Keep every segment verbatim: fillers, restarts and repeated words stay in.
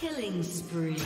Killing spree.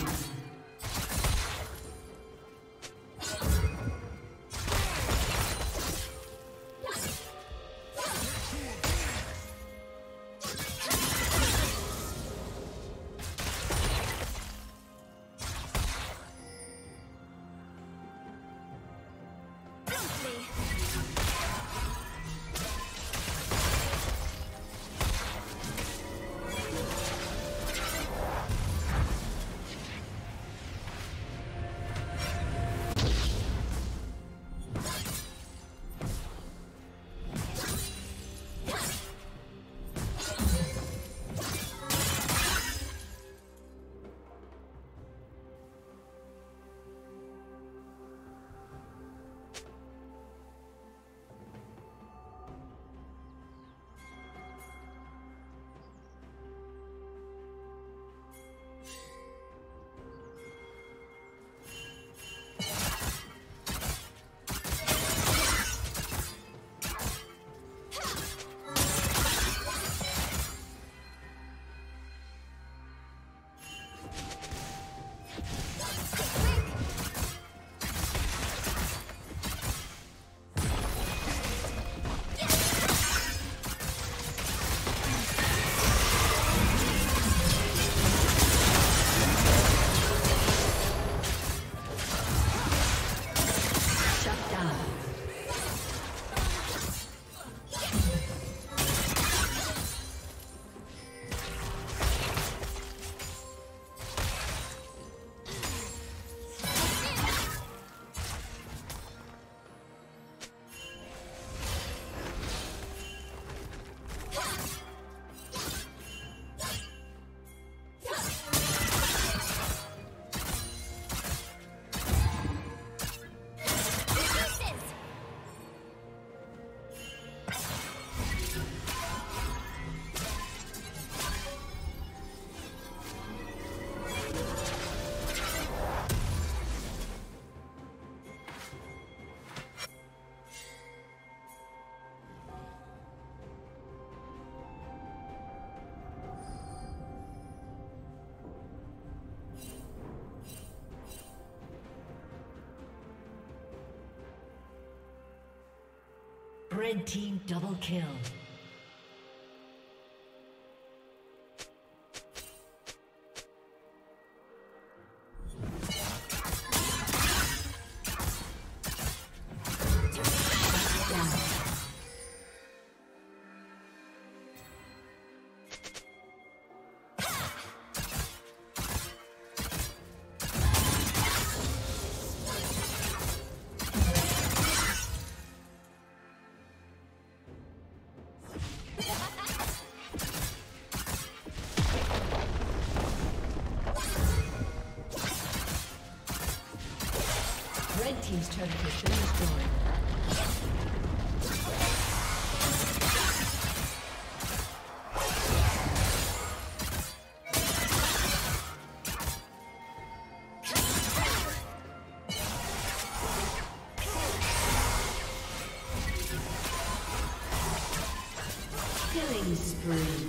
Red team double kill. He's trying to push this. Killing spree.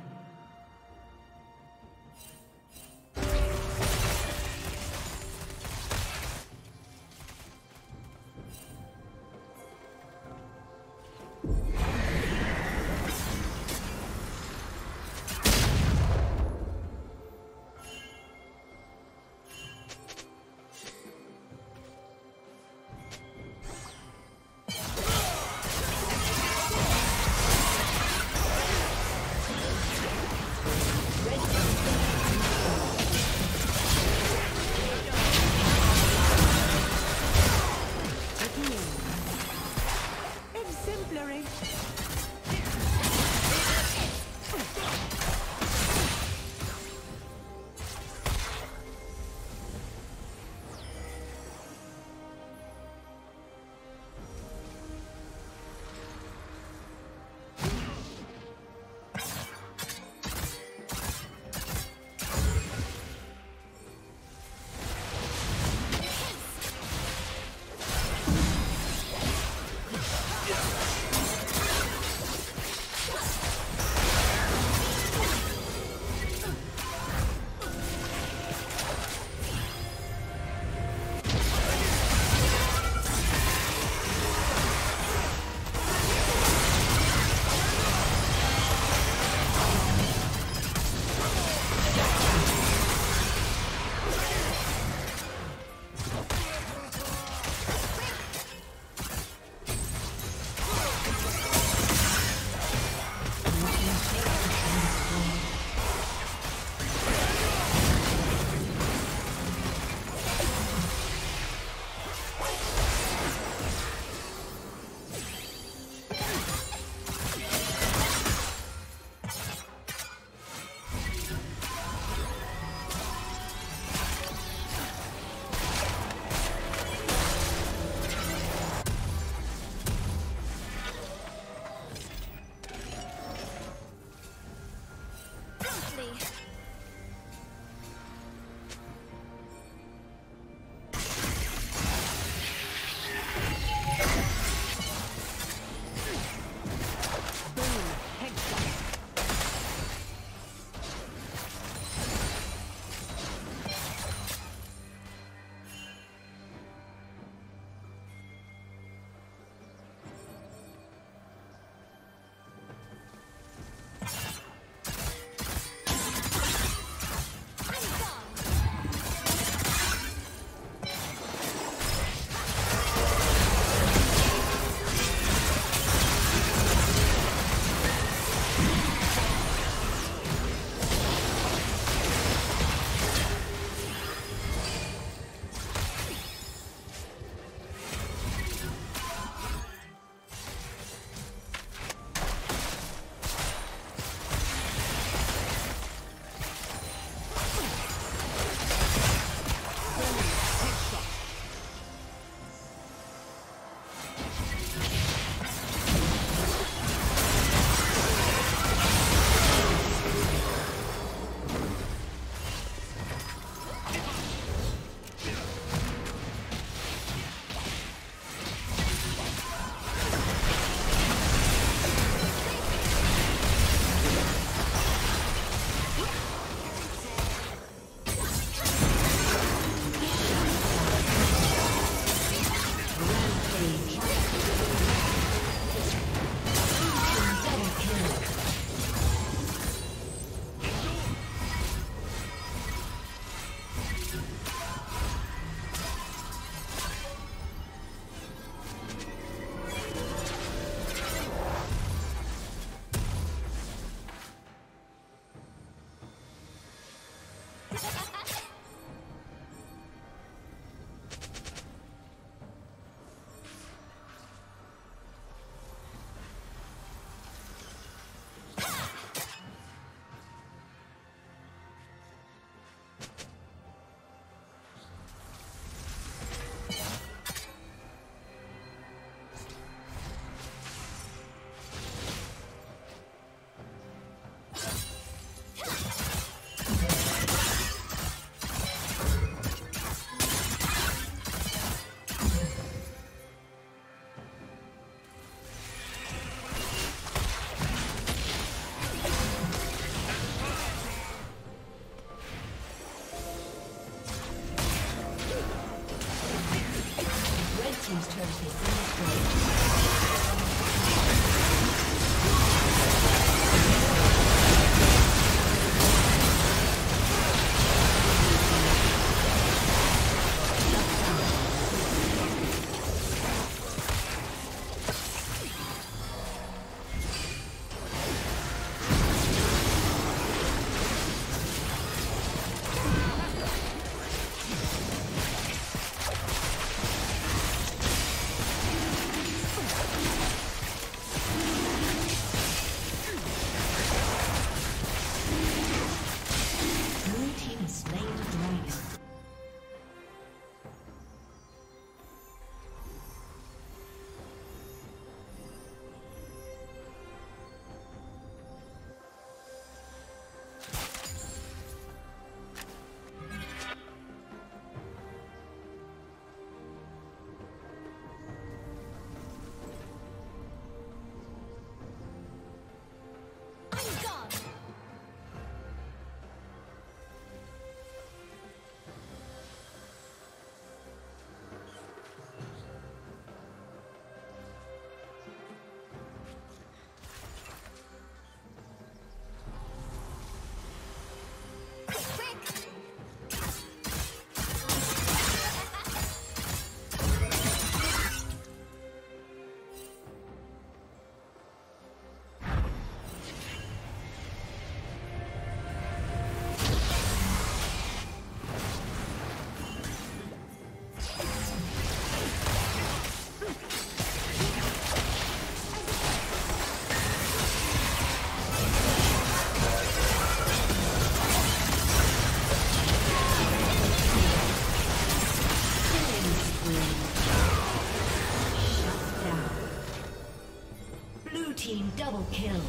Blue team double kill.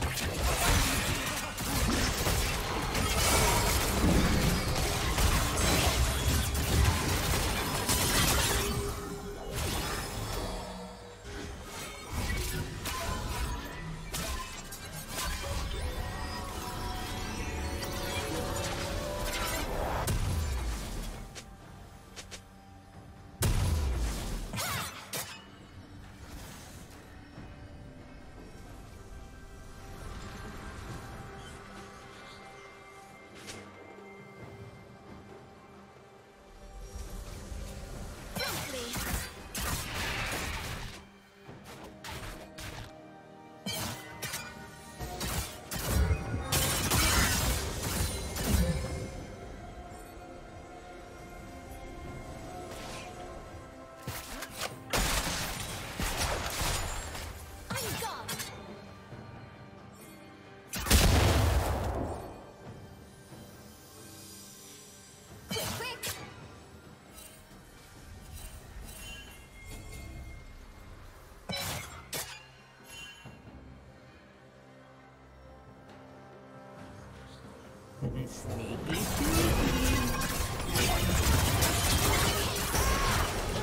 Sneaky, sneaky.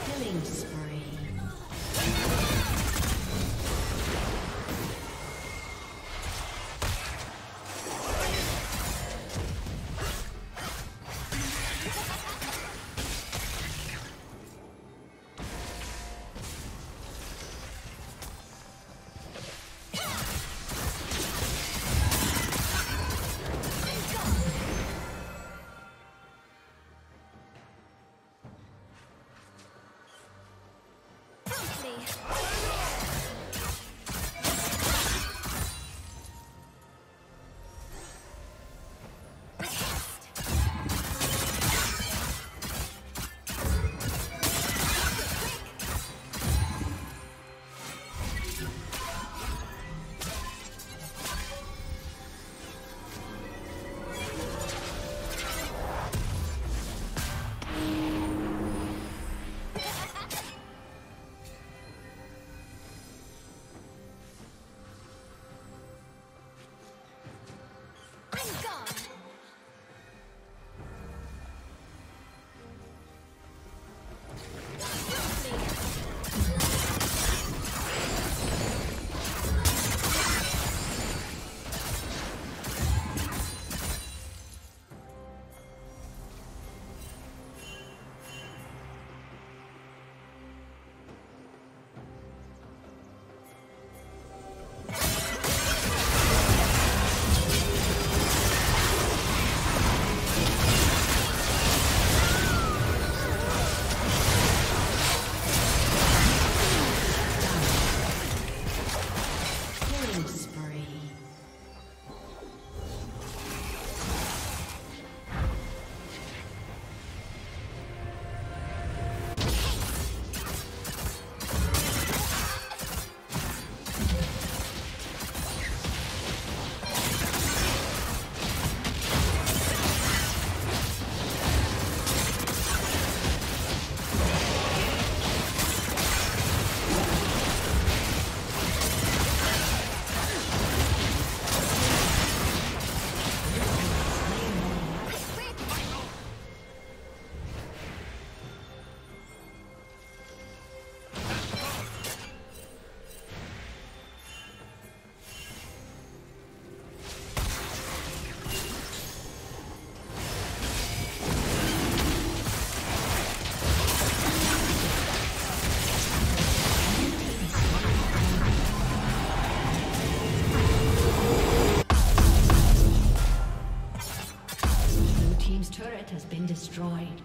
Killing spree. Destroyed.